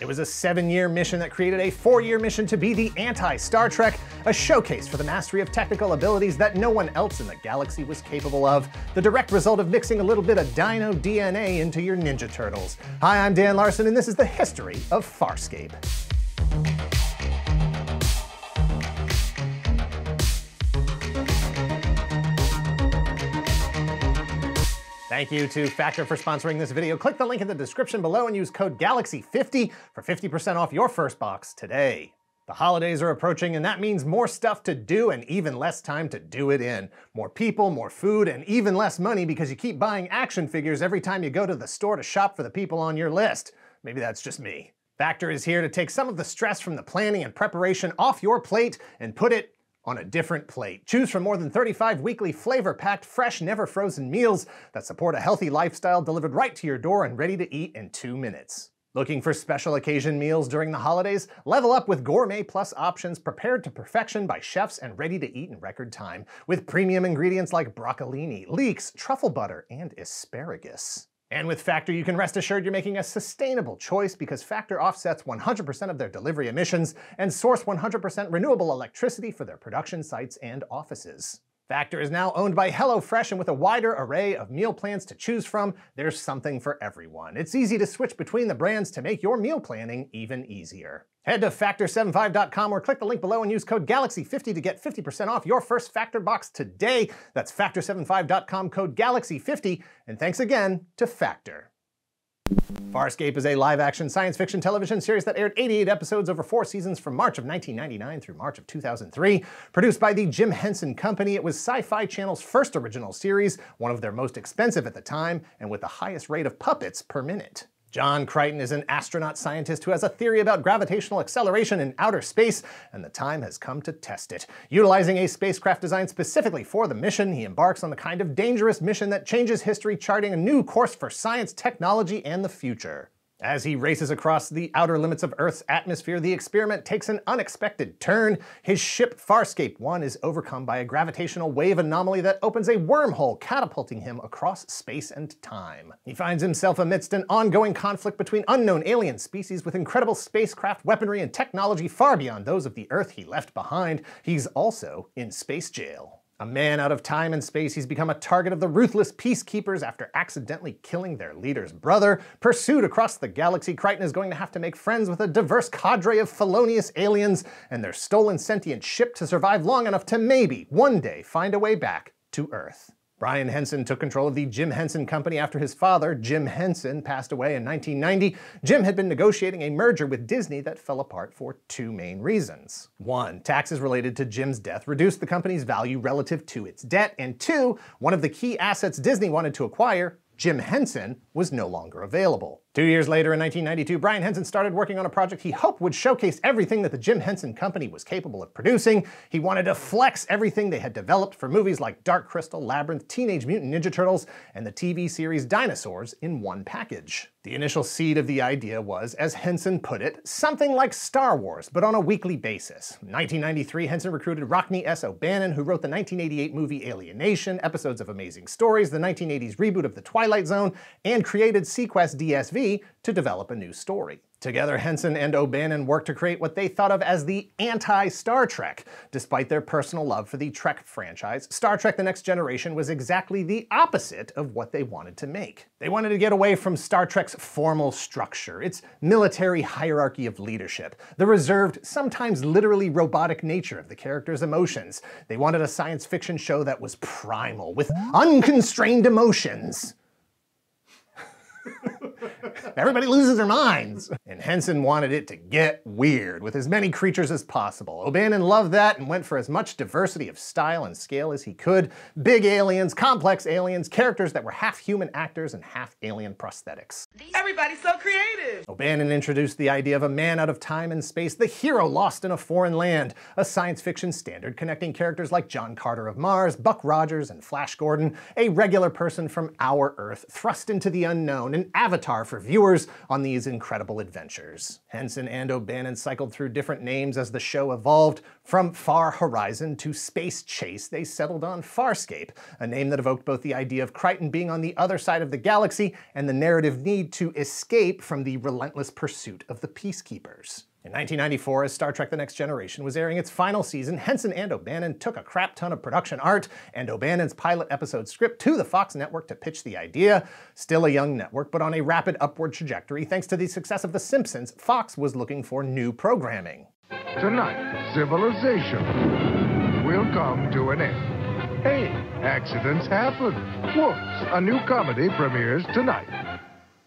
It was a 7-year mission that created a 4-year mission to be the anti-Star Trek, a showcase for the mastery of technical abilities that no one else in the galaxy was capable of, the direct result of mixing a little bit of dino DNA into your Ninja Turtles. Hi, I'm Dan Larson, and this is the history of Farscape. Thank you to Factor for sponsoring this video. Click the link in the description below and use code GALAXY50 for 50% off your first box today. The holidays are approaching, and that means more stuff to do and even less time to do it in. More people, more food, and even less money because you keep buying action figures every time you go to the store to shop for the people on your list. Maybe that's just me. Factor is here to take some of the stress from the planning and preparation off your plate and put it on a different plate. Choose from more than 35 weekly flavor-packed, fresh, never-frozen meals that support a healthy lifestyle delivered right to your door and ready to eat in 2 minutes. Looking for special occasion meals during the holidays? Level up with Gourmet Plus options prepared to perfection by chefs and ready to eat in record time, with premium ingredients like broccolini, leeks, truffle butter, and asparagus. And with Factor, you can rest assured you're making a sustainable choice because Factor offsets 100% of their delivery emissions and source 100% renewable electricity for their production sites and offices. Factor is now owned by HelloFresh, and with a wider array of meal plans to choose from, there's something for everyone. It's easy to switch between the brands to make your meal planning even easier. Head to Factor75.com or click the link below and use code GALAXY50 to get 50% off your first Factor box today. That's Factor75.com, code GALAXY50, and thanks again to Factor. Farscape is a live-action science fiction television series that aired 88 episodes over 4 seasons from March of 1999 through March of 2003. Produced by the Jim Henson Company, it was Sci-Fi Channel's first original series, one of their most expensive at the time, and with the highest rate of puppets per minute. John Crichton is an astronaut scientist who has a theory about gravitational acceleration in outer space, and the time has come to test it. Utilizing a spacecraft designed specifically for the mission, he embarks on the kind of dangerous mission that changes history, charting a new course for science, technology, and the future. As he races across the outer limits of Earth's atmosphere, the experiment takes an unexpected turn. His ship, Farscape 1, is overcome by a gravitational wave anomaly that opens a wormhole, catapulting him across space and time. He finds himself amidst an ongoing conflict between unknown alien species with incredible spacecraft, weaponry, and technology far beyond those of the Earth he left behind. He's also in space jail. A man out of time and space, he's become a target of the ruthless Peacekeepers after accidentally killing their leader's brother. Pursued across the galaxy, Crichton is going to have to make friends with a diverse cadre of felonious aliens and their stolen sentient ship to survive long enough to maybe, one day, find a way back to Earth. Brian Henson took control of the Jim Henson Company after his father, Jim Henson, passed away in 1990. Jim had been negotiating a merger with Disney that fell apart for 2 main reasons. 1, taxes related to Jim's death reduced the company's value relative to its debt, and 2, one of the key assets Disney wanted to acquire, Jim Henson, was no longer available. 2 years later, in 1992, Brian Henson started working on a project he hoped would showcase everything that the Jim Henson Company was capable of producing. He wanted to flex everything they had developed for movies like Dark Crystal, Labyrinth, Teenage Mutant Ninja Turtles, and the TV series Dinosaurs in one package. The initial seed of the idea was, as Henson put it, something like Star Wars, but on a weekly basis. In 1993, Henson recruited Rockne S. O'Bannon, who wrote the 1988 movie Alien Nation, episodes of Amazing Stories, the 1980s reboot of The Twilight Zone, and created SeaQuest DSV to develop a new story. Together, Henson and O'Bannon worked to create what they thought of as the anti-Star Trek. Despite their personal love for the Trek franchise, Star Trek The Next Generation was exactly the opposite of what they wanted to make. They wanted to get away from Star Trek's formal structure, its military hierarchy of leadership, the reserved, sometimes literally robotic nature of the characters' emotions. They wanted a science fiction show that was primal, with unconstrained emotions. Everybody loses their minds. And Henson wanted it to get weird, with as many creatures as possible. O'Bannon loved that and went for as much diversity of style and scale as he could. Big aliens, complex aliens, characters that were half human actors and half alien prosthetics. Everybody's so creative! O'Bannon introduced the idea of a man out of time and space, the hero lost in a foreign land, a science fiction standard connecting characters like John Carter of Mars, Buck Rogers, and Flash Gordon, a regular person from our Earth thrust into the unknown, an avatar for viewers on these incredible adventures. Henson and O'Bannon cycled through different names as the show evolved. From Far Horizon to Space Chase, they settled on Farscape, a name that evoked both the idea of Crichton being on the other side of the galaxy and the narrative need to escape from the relentless pursuit of the Peacekeepers. In 1994, as Star Trek The Next Generation was airing its final season, Henson and O'Bannon took a crap ton of production art and O'Bannon's pilot episode script to the Fox network to pitch the idea. Still a young network, but on a rapid upward trajectory thanks to the success of The Simpsons, Fox was looking for new programming. Tonight, civilization will come to an end. Hey, accidents happen. Whoops, a new comedy premieres tonight.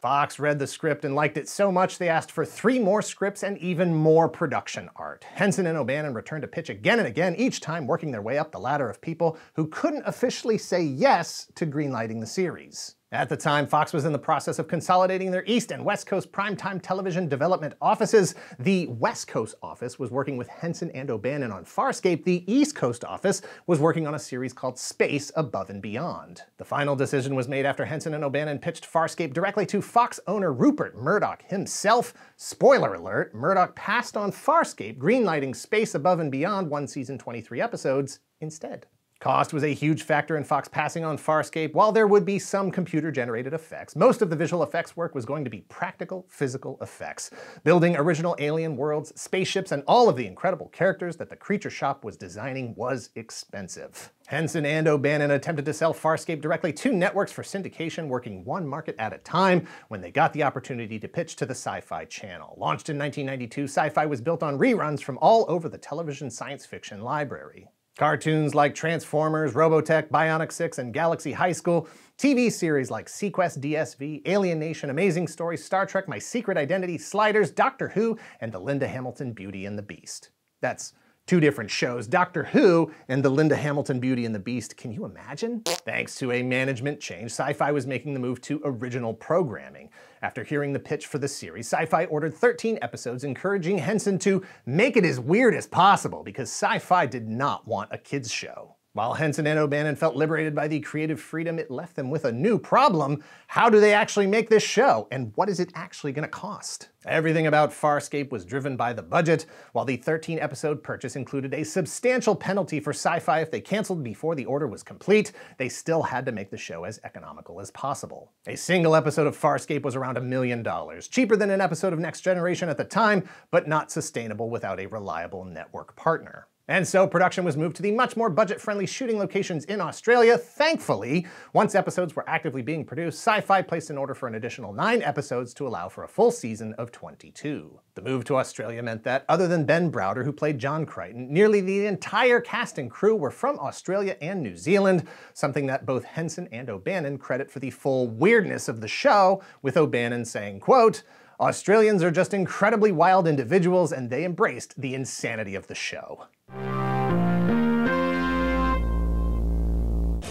Fox read the script and liked it so much they asked for 3 more scripts and even more production art. Henson and O'Bannon returned to pitch again and again, each time working their way up the ladder of people who couldn't officially say yes to greenlighting the series. At the time, Fox was in the process of consolidating their East and West Coast primetime television development offices. The West Coast office was working with Henson and O'Bannon on Farscape. The East Coast office was working on a series called Space Above and Beyond. The final decision was made after Henson and O'Bannon pitched Farscape directly to Fox owner Rupert Murdoch himself. Spoiler alert, Murdoch passed on Farscape, greenlighting Space Above and Beyond 1 season, 23 episodes instead. Cost was a huge factor in Fox passing on Farscape. While there would be some computer-generated effects, most of the visual effects work was going to be practical, physical effects. Building original alien worlds, spaceships, and all of the incredible characters that the Creature Shop was designing was expensive. Henson and O'Bannon attempted to sell Farscape directly to networks for syndication, working one market at a time when they got the opportunity to pitch to the Sci-Fi Channel. Launched in 1992, Sci-Fi was built on reruns from all over the television science fiction library. Cartoons like Transformers, Robotech, Bionic 6, and Galaxy High School, TV series like SeaQuest DSV, Alien Nation, Amazing Stories, Star Trek, My Secret Identity, Sliders, Doctor Who, and the Linda Hamilton Beauty and the Beast. That's 2 different shows, Doctor Who and the Linda Hamilton Beauty and the Beast. Can you imagine? Thanks to a management change, Sci-Fi was making the move to original programming. After hearing the pitch for the series, Sci-Fi ordered 13 episodes, encouraging Henson to make it as weird as possible because Sci-Fi did not want a kids' show. While Henson and O'Bannon felt liberated by the creative freedom, it left them with a new problem. How do they actually make this show? And what is it actually going to cost? Everything about Farscape was driven by the budget. While the 13-episode purchase included a substantial penalty for Sci-Fi if they canceled before the order was complete, they still had to make the show as economical as possible. A single episode of Farscape was around $1 million, cheaper than an episode of Next Generation at the time, but not sustainable without a reliable network partner. And so production was moved to the much more budget-friendly shooting locations in Australia. Thankfully, once episodes were actively being produced, Sci-Fi placed an order for an additional 9 episodes to allow for a full season of 22. The move to Australia meant that, other than Ben Browder, who played John Crichton, nearly the entire cast and crew were from Australia and New Zealand, something that both Henson and O'Bannon credit for the full weirdness of the show, with O'Bannon saying, quote, "Australians are just incredibly wild individuals, and they embraced the insanity of the show."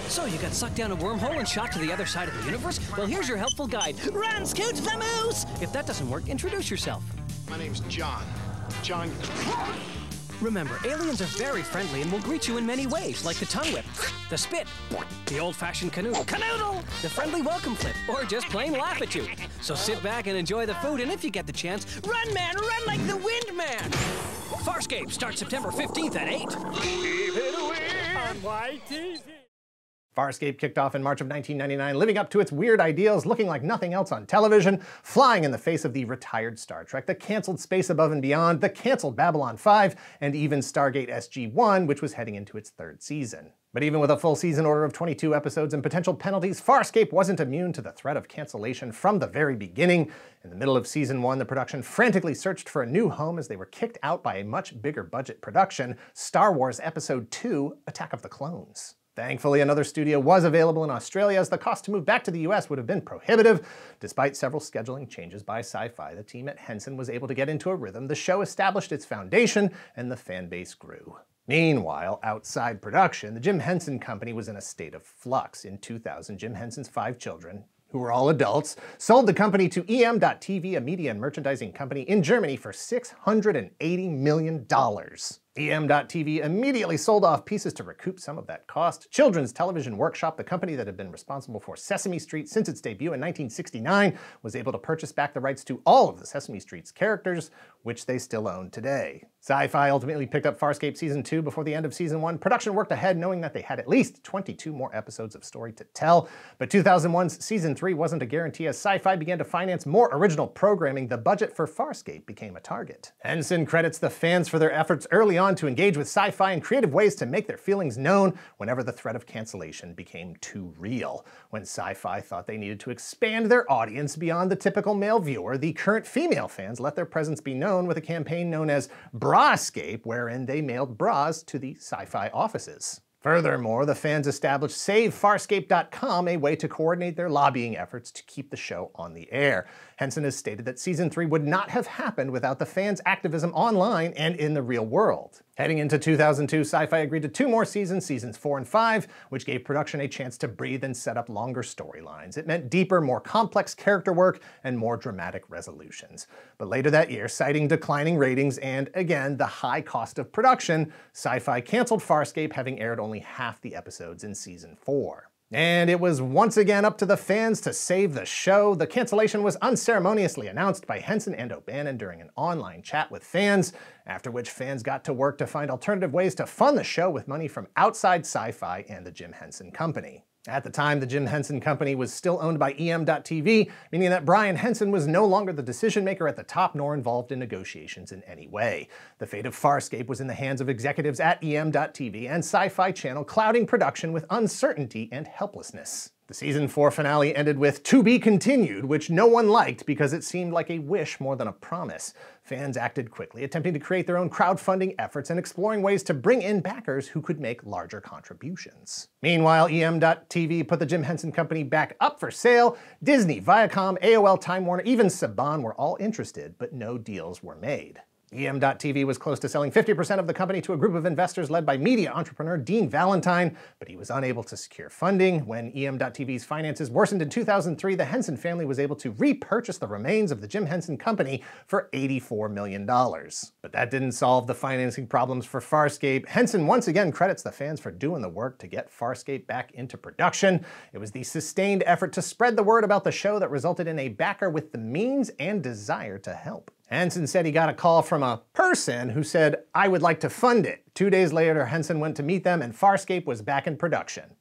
So you got sucked down a wormhole and shot to the other side of the universe? Well, here's your helpful guide. Run, Scoot the Moose! If that doesn't work, introduce yourself. My name's John. John. Remember, aliens are very friendly and will greet you in many ways, like the tongue whip, the spit, the old-fashioned canoodle, the friendly welcome flip, or just plain laugh at you. So sit back and enjoy the food, and if you get the chance, run, man, run like the wind, man! Farscape starts September 15th at 8. Leave it on my TV. Farscape kicked off in March of 1999, living up to its weird ideals, looking like nothing else on television, flying in the face of the retired Star Trek, the canceled Space Above and Beyond, the canceled Babylon 5, and even Stargate SG-1, which was heading into its 3rd season. But even with a full season order of 22 episodes and potential penalties, Farscape wasn't immune to the threat of cancellation from the very beginning. In the middle of season 1, the production frantically searched for a new home as they were kicked out by a much bigger budget production, Star Wars Episode 2, Attack of the Clones. Thankfully, another studio was available in Australia, as the cost to move back to the US would have been prohibitive. Despite several scheduling changes by Sci-Fi, the team at Henson was able to get into a rhythm, the show established its foundation, and the fan base grew. Meanwhile, outside production, the Jim Henson Company was in a state of flux. In 2000, Jim Henson's 5 children, who were all adults, sold the company to EM.TV, a media and merchandising company in Germany, for $680 million. EM.TV immediately sold off pieces to recoup some of that cost. Children's Television Workshop, the company that had been responsible for Sesame Street since its debut in 1969, was able to purchase back the rights to all of the Sesame Street's characters, which they still own today. Sci-Fi ultimately picked up Farscape Season 2 before the end of Season 1. Production worked ahead knowing that they had at least 22 more episodes of story to tell, but 2001's Season 3 wasn't a guarantee as Sci-Fi began to finance more original programming. The budget for Farscape became a target. Henson credits the fans for their efforts early on to engage with sci-fi in creative ways to make their feelings known whenever the threat of cancellation became too real. When Sci-Fi thought they needed to expand their audience beyond the typical male viewer, the current female fans let their presence be known with a campaign known as Brascape, wherein they mailed bras to the sci-fi offices. Furthermore, the fans established SaveFarscape.com, a way to coordinate their lobbying efforts to keep the show on the air. Henson has stated that Season 3 would not have happened without the fans' activism online and in the real world. Heading into 2002, Sci-Fi agreed to two more seasons, Seasons 4 and 5, which gave production a chance to breathe and set up longer storylines. It meant deeper, more complex character work and more dramatic resolutions. But later that year, citing declining ratings and, again, the high cost of production, Sci-Fi canceled Farscape, having aired only half the episodes in Season 4. And it was once again up to the fans to save the show. The cancellation was unceremoniously announced by Henson and O'Bannon during an online chat with fans, after which fans got to work to find alternative ways to fund the show with money from outside Sci-Fi and the Jim Henson Company. At the time, the Jim Henson Company was still owned by EM.TV, meaning that Brian Henson was no longer the decision-maker at the top nor involved in negotiations in any way. The fate of Farscape was in the hands of executives at EM.TV and Sci-Fi Channel, clouding production with uncertainty and helplessness. The Season 4 finale ended with "To Be Continued," which no one liked because it seemed like a wish more than a promise. Fans acted quickly, attempting to create their own crowdfunding efforts and exploring ways to bring in backers who could make larger contributions. Meanwhile, EM.TV put the Jim Henson Company back up for sale. Disney, Viacom, AOL, Time Warner, even Saban were all interested, but no deals were made. EM.TV was close to selling 50% of the company to a group of investors led by media entrepreneur Dean Valentine, but he was unable to secure funding. When EM.TV's finances worsened in 2003, the Henson family was able to repurchase the remains of the Jim Henson Company for $84 million. But that didn't solve the financing problems for Farscape. Henson once again credits the fans for doing the work to get Farscape back into production. It was the sustained effort to spread the word about the show that resulted in a backer with the means and desire to help. Henson said he got a call from a person who said, "I would like to fund it." 2 days later, Henson went to meet them and Farscape was back in production.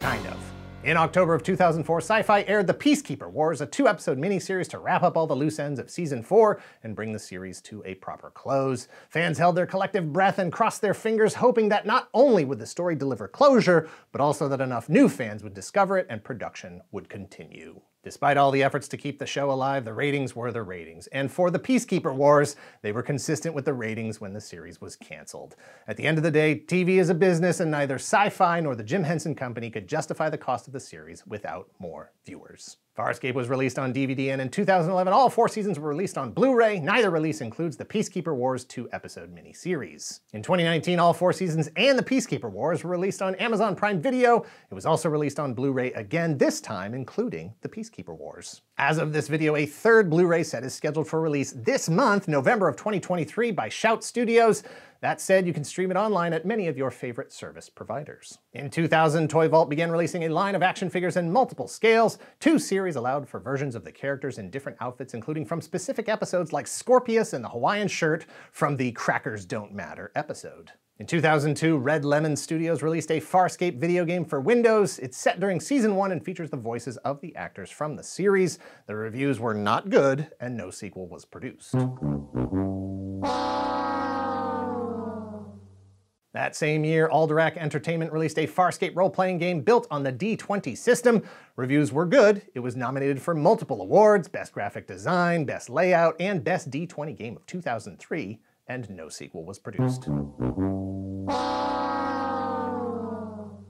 Kind of. In October of 2004, Sci-Fi aired The Peacekeeper Wars, a 2-episode miniseries to wrap up all the loose ends of Season 4 and bring the series to a proper close. Fans held their collective breath and crossed their fingers, hoping that not only would the story deliver closure, but also that enough new fans would discover it and production would continue. Despite all the efforts to keep the show alive, the ratings were the ratings, and for The Peacekeeper Wars, they were consistent with the ratings when the series was canceled. At the end of the day, TV is a business, and neither Sci-Fi nor the Jim Henson Company could justify the cost of the series without more viewers. Farscape was released on DVD, and in 2011, all 4 seasons were released on Blu-ray. Neither release includes the Peacekeeper Wars 2-episode miniseries. In 2019, all 4 seasons and the Peacekeeper Wars were released on Amazon Prime Video. It was also released on Blu-ray again, this time including the Peacekeeper Wars. As of this video, a 3rd Blu-ray set is scheduled for release this month, November of 2023, by Shout Studios. That said, you can stream it online at many of your favorite service providers. In 2000, Toy Vault began releasing a line of action figures in multiple scales. 2 series allowed for versions of the characters in different outfits, including from specific episodes like Scorpius in the Hawaiian shirt from the Crackers Don't Matter episode. In 2002, Red Lemon Studios released a Farscape video game for Windows. It's set during Season 1 and features the voices of the actors from the series. The reviews were not good, and no sequel was produced. That same year, Alderac Entertainment released a Farscape role-playing game built on the D20 system. Reviews were good. It was nominated for multiple awards: Best Graphic Design, Best Layout, and Best D20 Game of 2003, and no sequel was produced.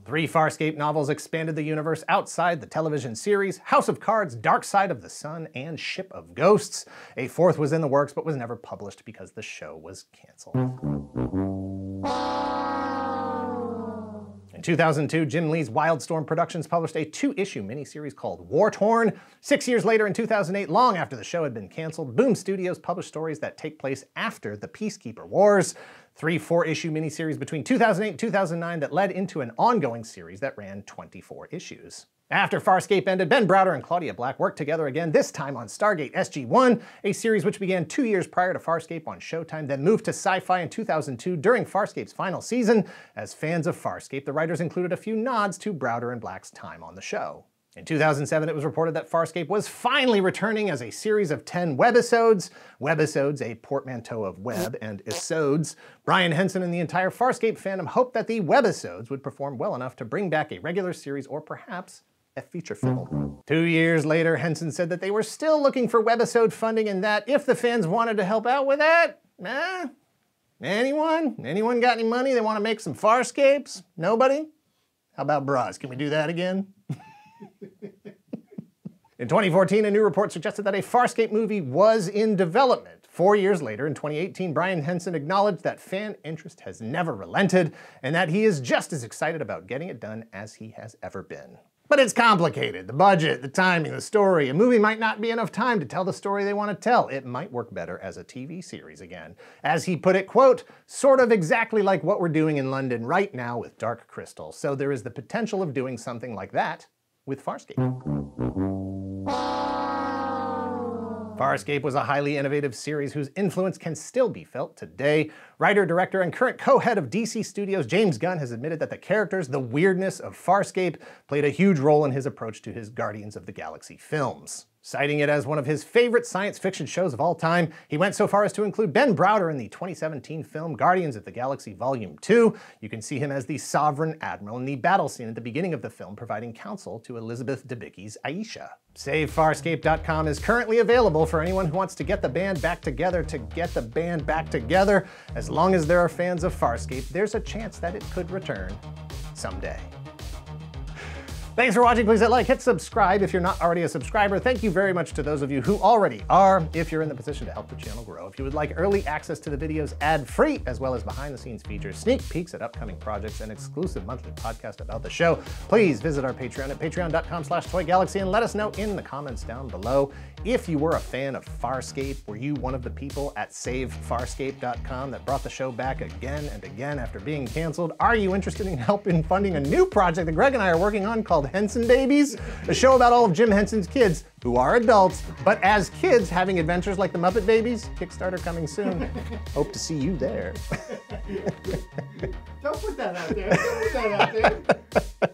3 Farscape novels expanded the universe outside the television series: House of Cards, Dark Side of the Sun, and Ship of Ghosts. A 4th was in the works but was never published because the show was canceled. In 2002, Jim Lee's Wildstorm Productions published a 2-issue miniseries called Wartorn. 6 years later, in 2008, long after the show had been canceled, Boom Studios published stories that take place after the Peacekeeper Wars. 3 four-issue miniseries between 2008 and 2009 that led into an ongoing series that ran 24 issues. After Farscape ended, Ben Browder and Claudia Black worked together again, this time on Stargate SG-1, a series which began 2 years prior to Farscape on Showtime, then moved to Sci-Fi in 2002 during Farscape's final season. As fans of Farscape, the writers included a few nods to Browder and Black's time on the show. In 2007, it was reported that Farscape was finally returning as a series of 10 webisodes. Webisodes, a portmanteau of web and isodes. Brian Henson and the entire Farscape fandom hoped that the webisodes would perform well enough to bring back a regular series or perhaps a feature film. 2 years later, Henson said that they were still looking for webisode funding and that if the fans wanted to help out with that, anyone got any money? They want to make some Farscapes? Nobody? How about bras? Can we do that again? In 2014, a new report suggested that a Farscape movie was in development. 4 years later, in 2018, Brian Henson acknowledged that fan interest has never relented and that he is just as excited about getting it done as he has ever been. But it's complicated. The budget, the timing, the story. A movie might not be enough time to tell the story they want to tell. It might work better as a TV series again. As he put it, quote, sort of exactly like what we're doing in London right now with Dark Crystal. So there is the potential of doing something like that with Farscape. Farscape was a highly innovative series whose influence can still be felt today. Writer, director, and current co-head of DC Studios, James Gunn, has admitted that the characters, the weirdness of Farscape, played a huge role in his approach to his Guardians of the Galaxy films. Citing it as one of his favorite science fiction shows of all time, he went so far as to include Ben Browder in the 2017 film Guardians of the Galaxy Volume 2. You can see him as the Sovereign Admiral in the battle scene at the beginning of the film, providing counsel to Elizabeth Debicki's Aisha. SaveFarscape.com is currently available for anyone who wants to get the band back together to get the band back together. As long as there are fans of Farscape, there's a chance that it could return someday. Thanks for watching. Please hit like, hit subscribe if you're not already a subscriber. Thank you very much to those of you who already are. If you're in the position to help the channel grow, if you would like early access to the videos ad-free, as well as behind-the-scenes features, sneak peeks at upcoming projects, and exclusive monthly podcast about the show, please visit our Patreon at patreon.com/toygalaxy and let us know in the comments down below. If you were a fan of Farscape, were you one of the people at SaveFarscape.com that brought the show back again and again after being canceled? Are you interested in helping funding a new project that Greg and I are working on called Henson Babies, a show about all of Jim Henson's kids who are adults, but as kids having adventures like the Muppet Babies? Kickstarter coming soon. Hope to see you there. Don't put that out there.